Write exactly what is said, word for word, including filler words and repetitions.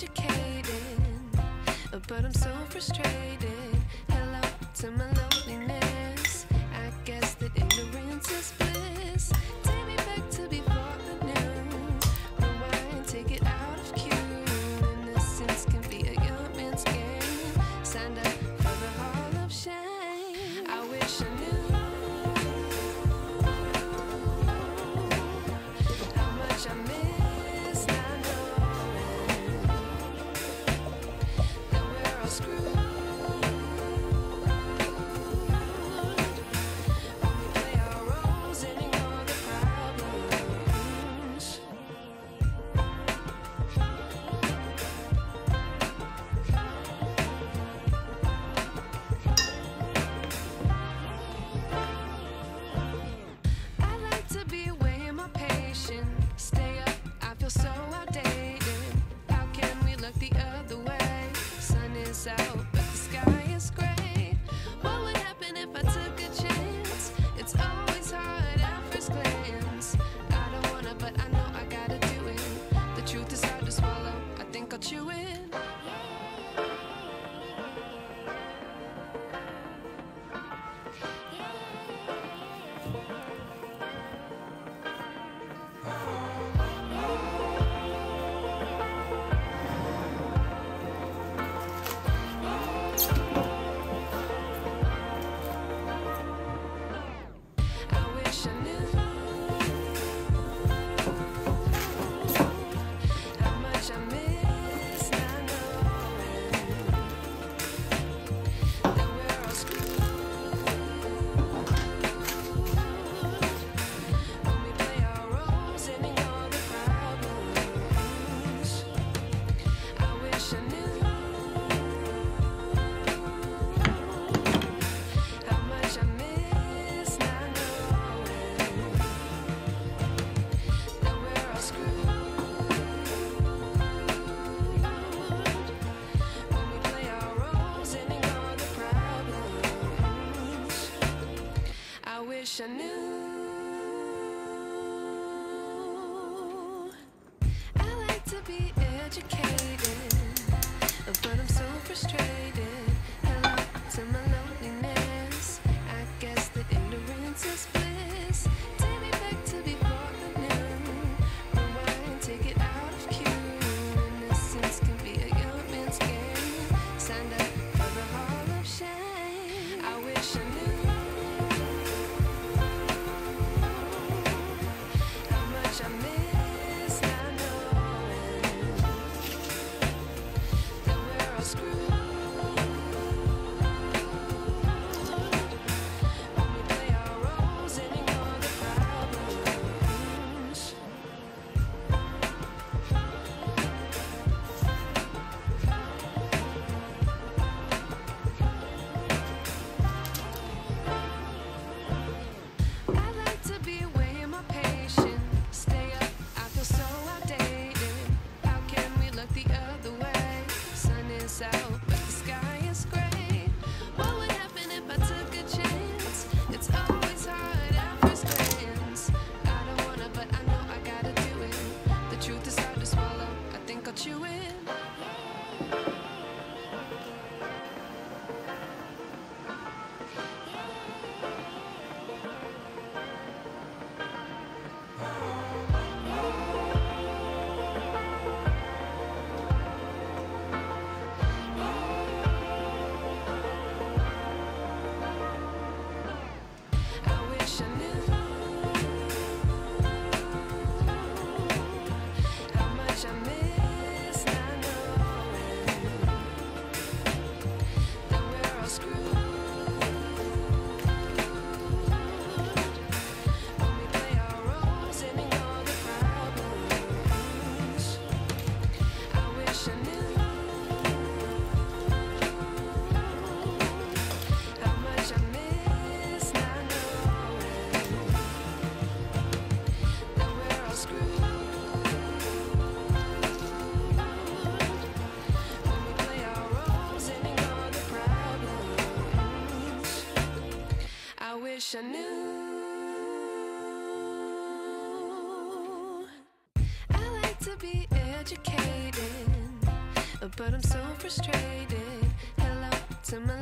educated, but I'm so frustrated. Hello to my loneliness. I guess that ignorance is bliss. Take me back to before the news. Rewind, take it out of cue. Innocence can be a young man's game. Signed up for the Hall of Shame. I wish I knew how much I miss. Out, but the sky is gray. What would happen if I took a chance? It's always hard at first glance. I don't wanna, but I know I gotta do it. The truth is hard to swallow. I think I'll chew it. I wish I knew. I like to be educated, but I'm so frustrated. Hello to my loneliness. I guess that ignorance is bliss. Take me back to before the news. Rewind, take it out of cue. Innocence can be a young man's game. Signed up for the Hall of Shame. I wish I knew. Out, but the sky is gray. What would happen if I took a chance? It's always hard at first glance. I don't wanna, but I know I gotta do it. The truth is hard to swallow. I think I'll chew it. I wish I knew. I like to be educated, but I'm so frustrated. Hello to my